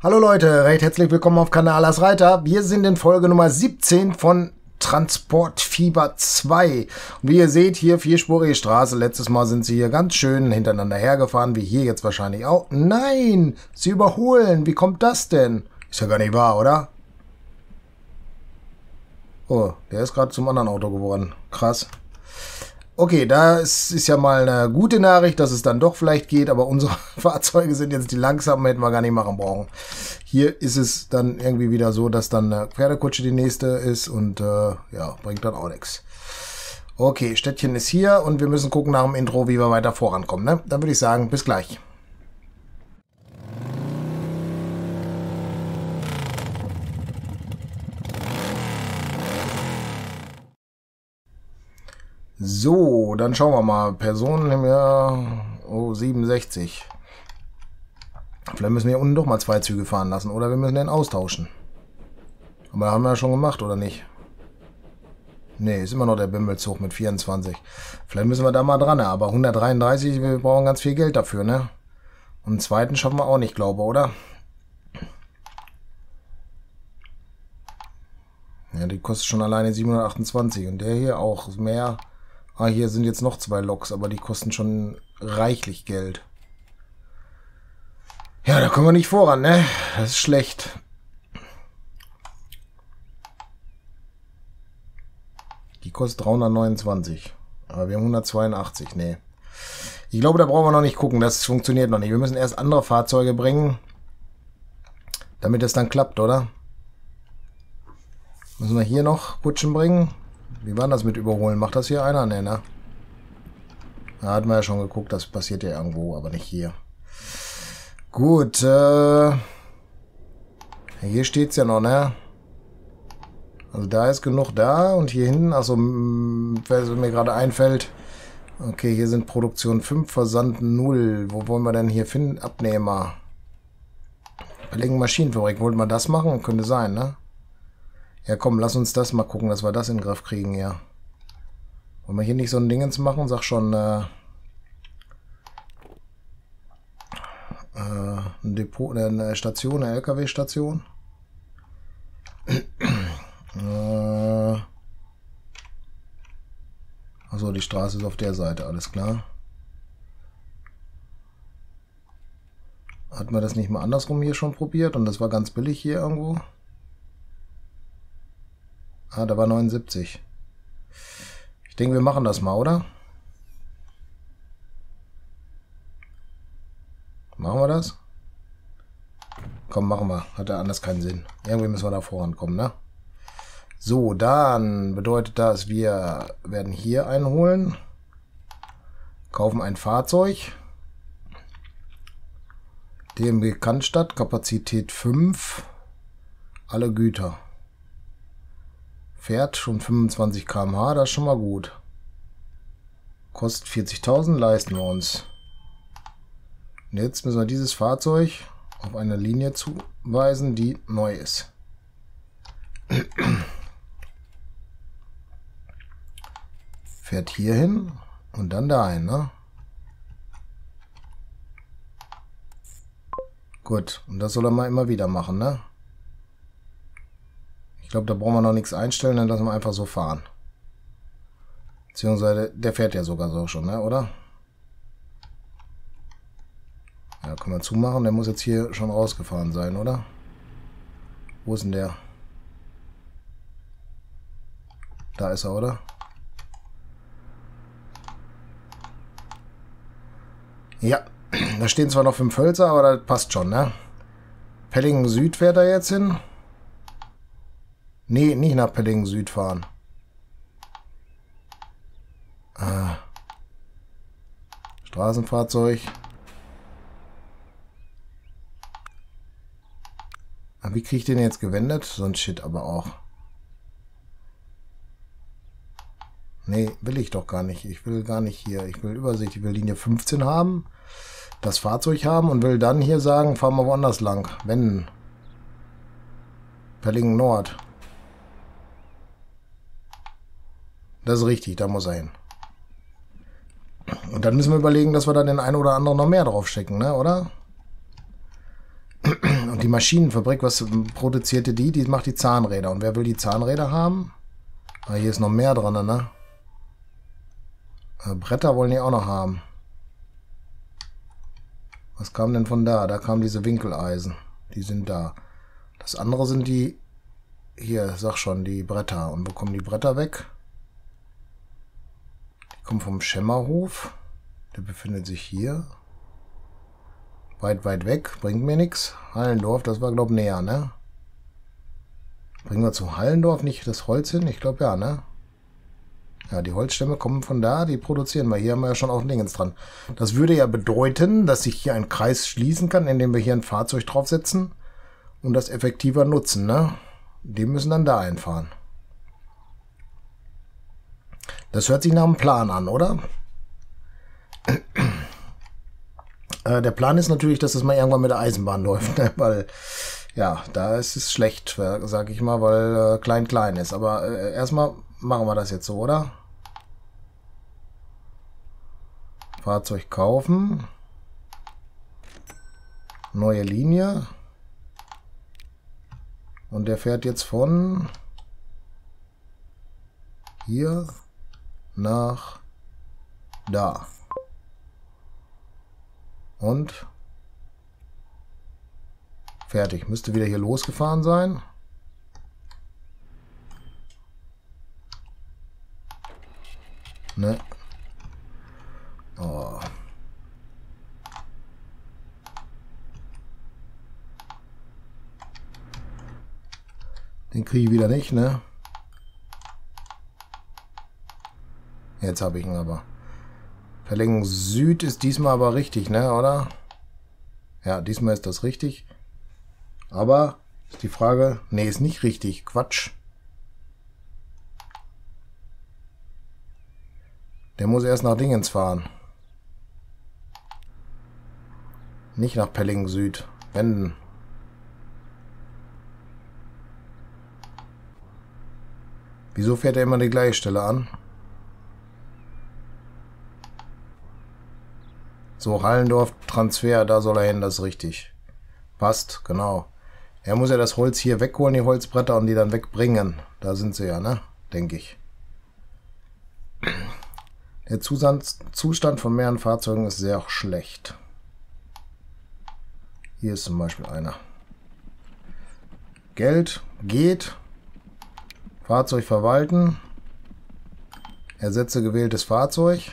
Hallo Leute, recht herzlich willkommen auf Kanal As Reiter. Wir sind in Folge Nummer 17 von Transport Fever 2. Und wie ihr seht, hier vierspurige Straße. Letztes Mal sind sie hier ganz schön hintereinander hergefahren, wie hier jetzt wahrscheinlich auch. Nein, sie überholen. Wie kommt das denn? Ist ja gar nicht wahr, oder? Oh, der ist gerade zum anderen Auto geworden. Krass. Okay, da ist ja mal eine gute Nachricht, dass es dann doch vielleicht geht, aber unsere Fahrzeuge sind jetzt die langsamen, hätten wir gar nicht machen brauchen. Hier ist es dann irgendwie wieder so, dass dann eine Pferdekutsche die nächste ist und ja, bringt dann auch nichts. Okay, Städtchen ist hier und wir müssen gucken nach dem Intro, wie wir weiter vorankommen, ne? Dann würde ich sagen, bis gleich. So, dann schauen wir mal. Personen im Jahr 67. Vielleicht müssen wir hier unten doch mal zwei Züge fahren lassen. Oder wir müssen den austauschen. Aber haben wir ja schon gemacht, oder nicht? Ne, ist immer noch der Bimmelzug mit 24. Vielleicht müssen wir da mal dran. Aber 133, wir brauchen ganz viel Geld dafür, ne? Und einen zweiten schaffen wir auch nicht, glaube ich, oder? Ja, die kostet schon alleine 728. Und der hier auch mehr... Ah, hier sind jetzt noch zwei Loks, aber die kosten schon reichlich Geld. Ja, da kommen wir nicht voran, ne? Das ist schlecht. Die kostet 329. Aber wir haben 182, ne. Ich glaube, da brauchen wir noch nicht gucken. Das funktioniert noch nicht. Wir müssen erst andere Fahrzeuge bringen, damit das dann klappt, oder? Müssen wir hier noch Kutschen bringen? Wie war das mit Überholen? Macht das hier einer? Nee, ne? Da hatten wir ja schon geguckt, das passiert ja irgendwo, aber nicht hier. Gut, hier steht es ja noch, ne? Also da ist genug da und hier hinten, achso, was mir gerade einfällt. Okay, hier sind Produktion 5, Versand 0. Wo wollen wir denn hier finden? Abnehmer. Pellingen Maschinenfabrik. Wollten wir das machen? Könnte sein, ne? Ja komm, lass uns das mal gucken, dass wir das in den Griff kriegen, ja. Wollen wir hier nicht so ein Dingens machen? Sag schon, ein Depot, eine Station, eine LKW-Station. Achso, die Straße ist auf der Seite, alles klar. Hatten wir das nicht mal andersrum hier schon probiert und das war ganz billig hier irgendwo? Ah, da war 79. Ich denke, wir machen das mal, oder? Machen wir das? Komm, machen wir. Hat ja anders keinen Sinn. Irgendwie müssen wir da vorankommen, ne? So, dann bedeutet das, wir werden hier einholen. Kaufen ein Fahrzeug. DMG Cannstatt, Kapazität 5. Alle Güter. Fährt schon 25 km/h, das ist schon mal gut. Kostet 40.000, leisten wir uns. Und jetzt müssen wir dieses Fahrzeug auf eine Linie zuweisen, die neu ist. Fährt hier hin und dann dahin, ne? Gut, und das soll er mal immer wieder machen, ne? Ich glaube, da brauchen wir noch nichts einstellen, dann lassen wir einfach so fahren. Beziehungsweise, der fährt ja sogar so schon, ne, oder? Ja, können wir zumachen. Der muss jetzt hier schon rausgefahren sein, oder? Wo ist denn der? Da ist er, oder? Ja, da stehen zwar noch 5 Hölzer, aber das passt schon, ne? Pellingen Süd fährt er jetzt hin. Nee, nicht nach Pellingen Süd fahren. Straßenfahrzeug. Aber wie kriege ich den jetzt gewendet? So ein Shit aber auch. Nee, will ich doch gar nicht. Ich will gar nicht hier. Ich will Übersicht. Ich will Linie 15 haben. Das Fahrzeug haben und will dann hier sagen, fahren wir woanders lang. Wenden. Pellingen Nord. Das ist richtig, da muss er hin. Und dann müssen wir überlegen, dass wir da den einen oder anderen noch mehr drauf schicken, ne, oder? Und die Maschinenfabrik, was produzierte die? Die macht die Zahnräder. Und wer will die Zahnräder haben? Ah, hier ist noch mehr dran, ne? Bretter wollen die auch noch haben. Was kam denn von da? Da kamen diese Winkeleisen. Die sind da. Das andere sind die... Hier, sag schon, die Bretter. Und wo kommen die Bretter weg? Die kommen vom Schemmerhof. Der befindet sich hier. Weit, weit weg. Bringt mir nichts. Hallendorf, das war, glaube ich, näher, ne? Bringen wir zu Hallendorf nicht das Holz hin? Ich glaube, ja, ne? Ja, die Holzstämme kommen von da, die produzieren wir. Hier haben wir ja schon auch Dingens dran. Das würde ja bedeuten, dass sich hier ein Kreis schließen kann, indem wir hier ein Fahrzeug draufsetzen und das effektiver nutzen, ne? Die müssen dann da einfahren. Das hört sich nach einem Plan an, oder? Der Plan ist natürlich, dass das mal irgendwann mit der Eisenbahn läuft, ne? Weil... Ja, da ist es schlecht, sag ich mal, weil klein ist. Aber erstmal machen wir das jetzt so, oder? Fahrzeug kaufen. Neue Linie. Und der fährt jetzt von hier nach da. Und... Fertig. Müsste wieder hier losgefahren sein. Ne? Oh. Den kriege ich wieder nicht, ne? Jetzt habe ich ihn aber. Pellingen Süd ist diesmal aber richtig, ne? Oder? Ja, diesmal ist das richtig. Aber ist die Frage, nee, ist nicht richtig, Quatsch. Der muss erst nach Dingens fahren. Nicht nach Pellingen Süd, wenden. Wieso fährt er immer die gleiche Stelle an? So, Hallendorf-Transfer, da soll er hin, das ist richtig. Passt, genau. Er muss ja das Holz hier wegholen, die Holzbretter, und die dann wegbringen. Da sind sie ja, ne? Denke ich. Der Zustand von mehreren Fahrzeugen ist sehr schlecht. Hier ist zum Beispiel einer. Geld geht. Fahrzeug verwalten. Ersetze gewähltes Fahrzeug.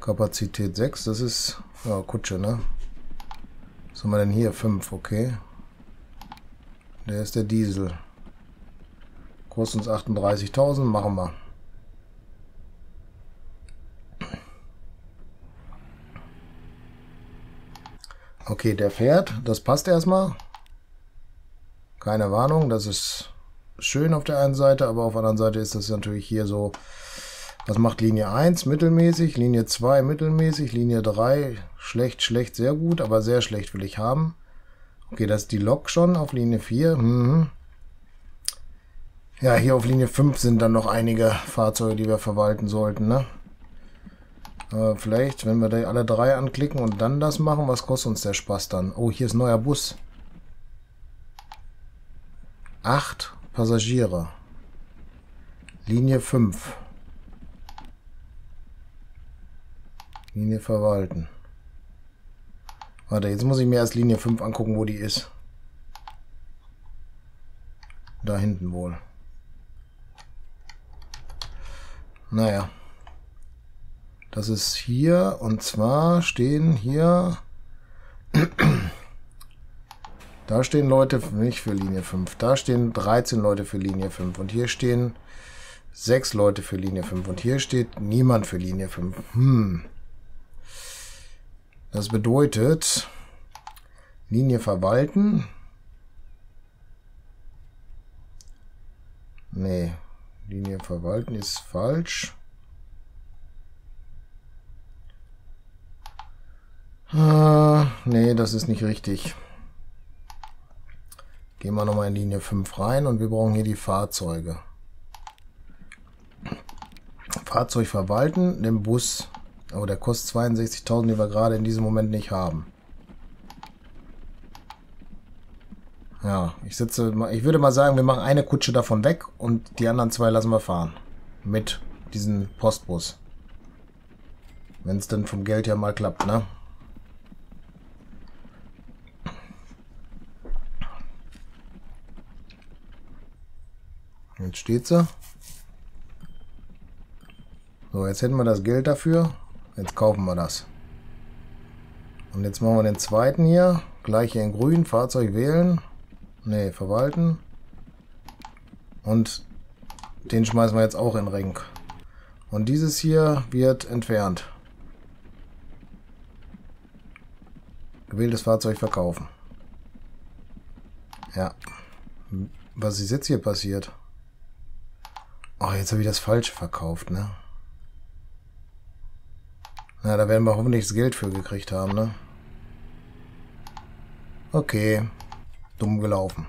Kapazität 6, das ist... Ja, Kutsche, ne? Was haben wir denn hier? 5, okay. Der ist der Diesel. Kostet uns 38.000, machen wir. Okay, der fährt, das passt erstmal. Keine Warnung, das ist schön auf der einen Seite, aber auf der anderen Seite ist das natürlich hier so... Was macht Linie 1? Mittelmäßig. Linie 2? Mittelmäßig. Linie 3? Schlecht, schlecht, sehr gut. Aber sehr schlecht will ich haben. Okay, das ist die Lok schon auf Linie 4. Mhm. Ja, hier auf Linie 5 sind dann noch einige Fahrzeuge, die wir verwalten sollten, ne? Vielleicht, wenn wir da alle drei anklicken und dann das machen. Was kostet uns der Spaß dann? Oh, hier ist ein neuer Bus. 8 Passagiere. Linie 5. Linie verwalten. Warte, jetzt muss ich mir erst Linie 5 angucken, wo die ist. Da hinten wohl. Naja. Das ist hier, und zwar stehen hier... Da stehen Leute nicht für Linie 5. Da stehen 13 Leute für Linie 5. Und hier stehen 6 Leute für Linie 5. Und hier steht niemand für Linie 5. Hm. Das bedeutet, Linie verwalten. Nee, Linie verwalten ist falsch. Nee, das ist nicht richtig. Gehen wir nochmal in Linie 5 rein und wir brauchen hier die Fahrzeuge. Fahrzeug verwalten, den Bus. Aber der kostet 62.000, die wir gerade in diesem Moment nicht haben. Ja, ich würde mal sagen, wir machen eine Kutsche davon weg und die anderen zwei lassen wir fahren. Mit diesem Postbus. Wenn es denn vom Geld her mal klappt, ne? Jetzt steht sie. So, jetzt hätten wir das Geld dafür. Jetzt kaufen wir das. Und jetzt machen wir den zweiten hier. Gleich hier in grün. Fahrzeug wählen. Ne, verwalten. Und den schmeißen wir jetzt auch in den Ring. Und dieses hier wird entfernt. Gewähltes Fahrzeug verkaufen. Ja. Was ist jetzt hier passiert? Oh, jetzt habe ich das Falsche verkauft, ne? Na, da werden wir hoffentlich das Geld für gekriegt haben, ne? Okay. Dumm gelaufen.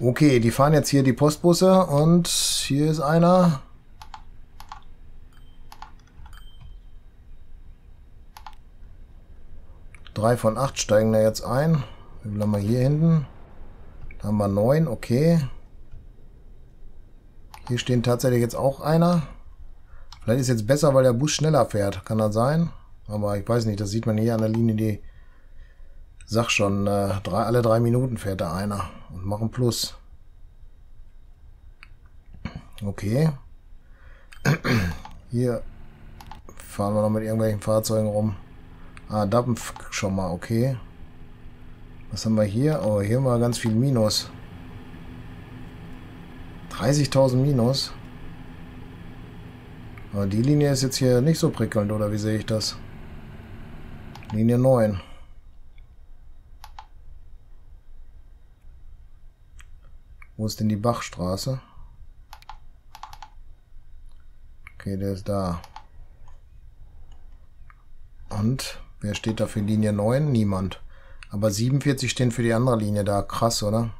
Okay, die fahren jetzt hier die Postbusse und hier ist einer. Drei von 8 steigen da jetzt ein. Wie viel haben wir hier hinten? Da haben wir 9, okay. Hier stehen tatsächlich jetzt auch einer. Vielleicht ist jetzt besser, weil der Bus schneller fährt. Kann das sein? Aber ich weiß nicht, das sieht man hier an der Linie, die... Sag schon, alle 3 Minuten fährt da einer. Und machen Plus. Okay. Hier fahren wir noch mit irgendwelchen Fahrzeugen rum. Ah, Dampf schon mal, okay. Was haben wir hier? Oh, hier haben wir ganz viel Minus. 30.000 Minus. Aber die Linie ist jetzt hier nicht so prickelnd, oder wie sehe ich das? Linie 9. Wo ist denn die Bachstraße? Okay, der ist da. Und wer steht da für Linie 9? Niemand. Aber 47 stehen für die andere Linie da. Krass, oder?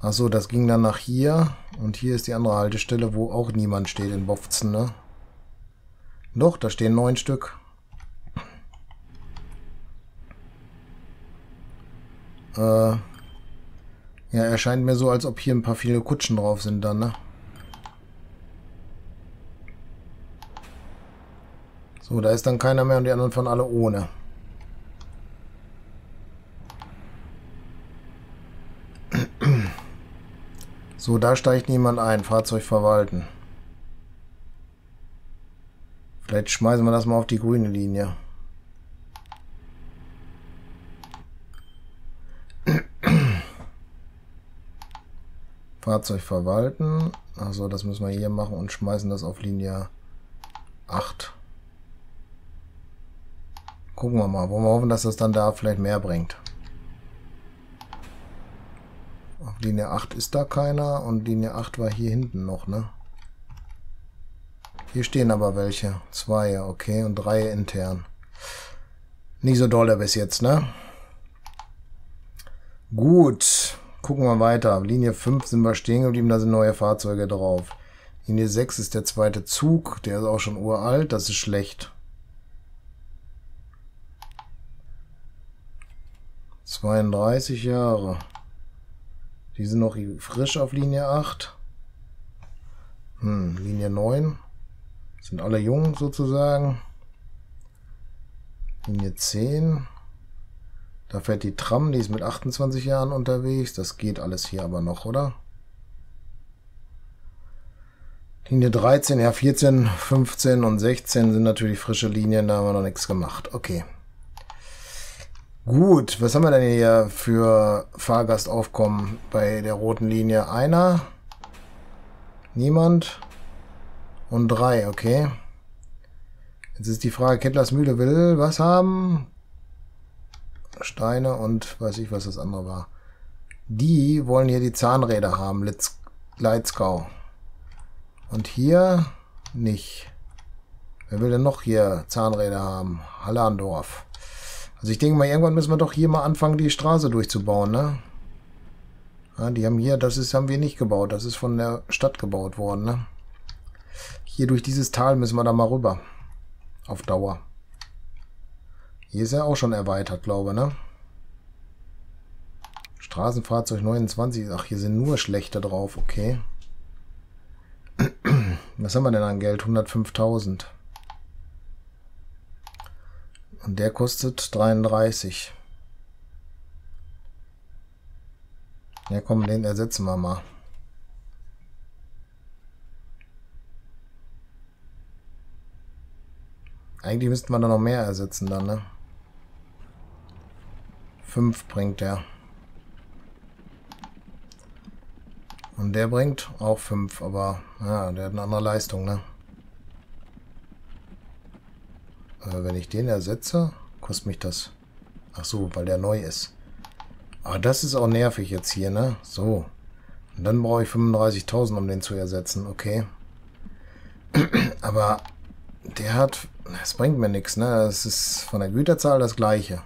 Achso, das ging dann nach hier. Und hier ist die andere Haltestelle, wo auch niemand steht in Bopfzen, ne? Doch, da stehen 9 Stück. Ja, erscheint mir so, als ob hier ein paar viele Kutschen drauf sind dann, ne? So, da ist dann keiner mehr und die anderen fahren alle ohne. So, da steigt niemand ein. Fahrzeug verwalten. Vielleicht schmeißen wir das mal auf die grüne Linie. Fahrzeug verwalten. Also das müssen wir hier machen und schmeißen das auf Linie 8. Gucken wir mal. Wollen wir hoffen, dass das dann da vielleicht mehr bringt. Auf Linie 8 ist da keiner und Linie 8 war hier hinten noch, ne? Hier stehen aber welche. 2, okay, und 3 intern. Nicht so doll bis jetzt, ne? Gut. Gucken wir weiter. Linie 5 sind wir stehen geblieben, da sind neue Fahrzeuge drauf. Linie 6 ist der zweite Zug, der ist auch schon uralt, das ist schlecht. 32 Jahre. Die sind noch frisch auf Linie 8. Linie 9. Sind alle jung sozusagen. Linie 10. Da fährt die Tram, die ist mit 28 Jahren unterwegs. Das geht alles hier aber noch, oder? Linie 13, ja 14, 15 und 16 sind natürlich frische Linien. Da haben wir noch nichts gemacht. Okay. Gut, was haben wir denn hier für Fahrgastaufkommen bei der roten Linie? Einer, niemand und 3, okay. Jetzt ist die Frage, Kettlers Mühle will was haben? Steine und weiß ich, was das andere war. Die wollen hier die Zahnräder haben, Leitzkau. Und hier nicht. Wer will denn noch hier Zahnräder haben? Hallendorf. Also ich denke mal, irgendwann müssen wir doch hier mal anfangen, die Straße durchzubauen, ne? Ja, die haben hier, haben wir nicht gebaut, das ist von der Stadt gebaut worden, ne? Hier durch dieses Tal müssen wir da mal rüber. Auf Dauer. Hier ist er auch schon erweitert, glaube ich, ne? Straßenfahrzeug 29. Ach, hier sind nur schlechte drauf. Okay. Was haben wir denn an Geld? 105.000. Und der kostet 33. Ja komm, den ersetzen wir mal. Eigentlich müssten wir da noch mehr ersetzen dann, ne? 5 bringt der. Und der bringt auch 5, aber ja, der hat eine andere Leistung, ne? Wenn ich den ersetze, kostet mich das. Ach so, weil der neu ist. Aber das ist auch nervig jetzt hier, ne? So. Und dann brauche ich 35.000, um den zu ersetzen. Okay. Aber der hat... Das bringt mir nichts, ne? Das ist von der Güterzahl das Gleiche.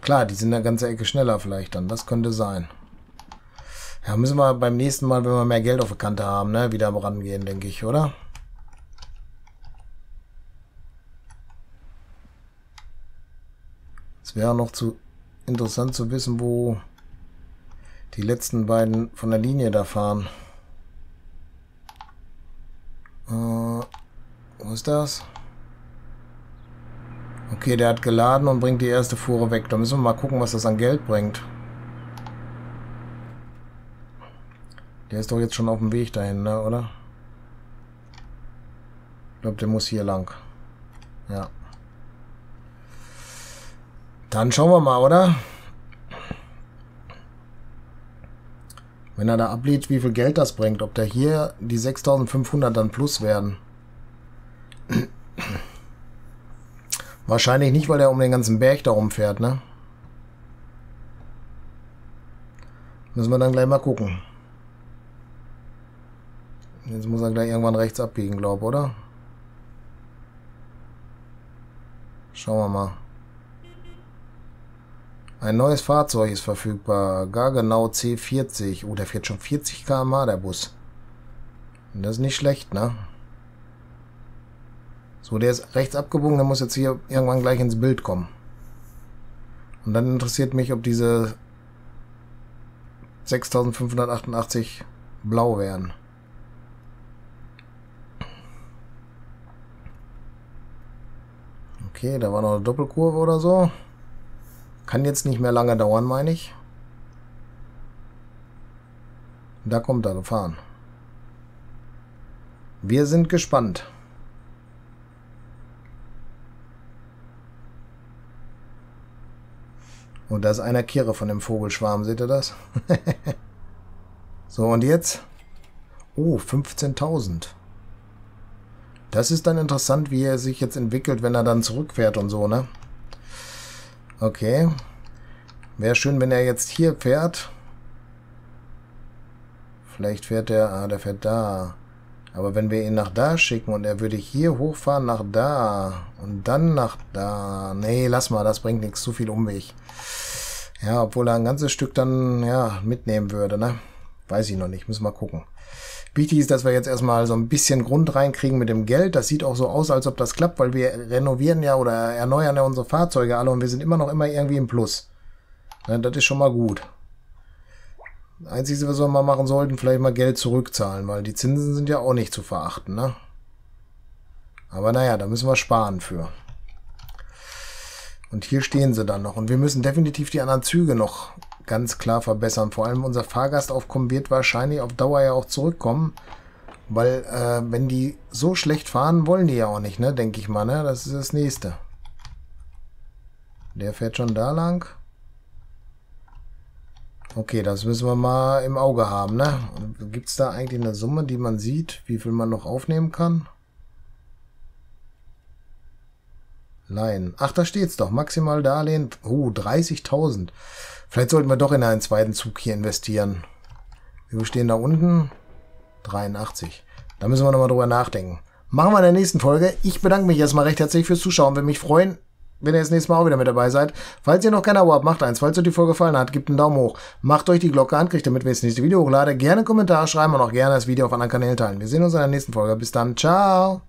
Klar, die sind eine ganze Ecke schneller vielleicht dann. Das könnte sein. Ja, müssen wir beim nächsten Mal, wenn wir mehr Geld auf der Kante haben, ne, wieder rangehen, denke ich, oder? Es wäre noch zu interessant zu wissen, wo die letzten beiden von der Linie da fahren. Wo ist das? Okay, der hat geladen und bringt die erste Fuhre weg. Da müssen wir mal gucken, was das an Geld bringt. Der ist doch jetzt schon auf dem Weg dahin, ne, oder? Ich glaube, der muss hier lang. Ja. Dann schauen wir mal, oder? Wenn er da abliest, wie viel Geld das bringt. Ob da hier die 6.500 dann plus werden. Wahrscheinlich nicht, weil der um den ganzen Berg da rumfährt, ne? Müssen wir dann gleich mal gucken. Jetzt muss er gleich irgendwann rechts abbiegen, glaube ich, oder? Schauen wir mal. Ein neues Fahrzeug ist verfügbar. Gar genau C40. Oh, der fährt schon 40 km/h, der Bus. Das ist nicht schlecht, ne? So, der ist rechts abgebogen. Der muss jetzt hier irgendwann gleich ins Bild kommen. Und dann interessiert mich, ob diese 6.588 blau wären. Okay, da war noch eine Doppelkurve oder so. Kann jetzt nicht mehr lange dauern, meine ich. Da kommt er gefahren. Wir sind gespannt. Und da ist einer Kirre von dem Vogelschwarm, seht ihr das? So, und jetzt? Oh, 15.000. Das ist dann interessant, wie er sich jetzt entwickelt, wenn er dann zurückfährt und so, ne? Okay. Wäre schön, wenn er jetzt hier fährt. Vielleicht fährt er... Ah, der fährt da. Aber wenn wir ihn nach da schicken und er würde hier hochfahren, nach da und dann nach da... Nee, lass mal, das bringt nichts. Zu viel Umweg. Ja, obwohl er ein ganzes Stück dann ja mitnehmen würde, ne? Weiß ich noch nicht. Müssen wir mal gucken. Wichtig ist, dass wir jetzt erstmal so ein bisschen Grund reinkriegen mit dem Geld. Das sieht auch so aus, als ob das klappt, weil wir renovieren ja oder erneuern ja unsere Fahrzeuge alle und wir sind immer irgendwie im Plus. Ja, das ist schon mal gut. Das Einzige, was wir mal machen sollten, vielleicht mal Geld zurückzahlen, weil die Zinsen sind ja auch nicht zu verachten, ne? Aber naja, da müssen wir sparen für. Und hier stehen sie dann noch. Und wir müssen definitiv die anderen Züge noch ganz klar verbessern. Vor allem unser Fahrgastaufkommen wird wahrscheinlich auf Dauer ja auch zurückkommen. Weil wenn die so schlecht fahren, wollen die ja auch nicht, ne? Denke ich mal, ne? Das ist das Nächste. Der fährt schon da lang. Okay, das müssen wir mal im Auge haben, ne? Gibt es da eigentlich eine Summe, die man sieht, wie viel man noch aufnehmen kann? Nein. Ach, da steht's doch. Maximal Darlehen. Oh, 30.000. Vielleicht sollten wir doch in einen zweiten Zug hier investieren. Wir stehen da unten. 83. Da müssen wir nochmal drüber nachdenken. Machen wir in der nächsten Folge. Ich bedanke mich erstmal recht herzlich fürs Zuschauen. Würde mich freuen, wenn ihr das nächste Mal auch wieder mit dabei seid. Falls ihr noch kein Abo habt, macht eins. Falls euch die Folge gefallen hat, gebt einen Daumen hoch. Macht euch die Glocke an, kriegt damit, wenn ich das nächste Video hochlade. Gerne Kommentare schreiben und auch gerne das Video auf anderen Kanälen teilen. Wir sehen uns in der nächsten Folge. Bis dann. Ciao.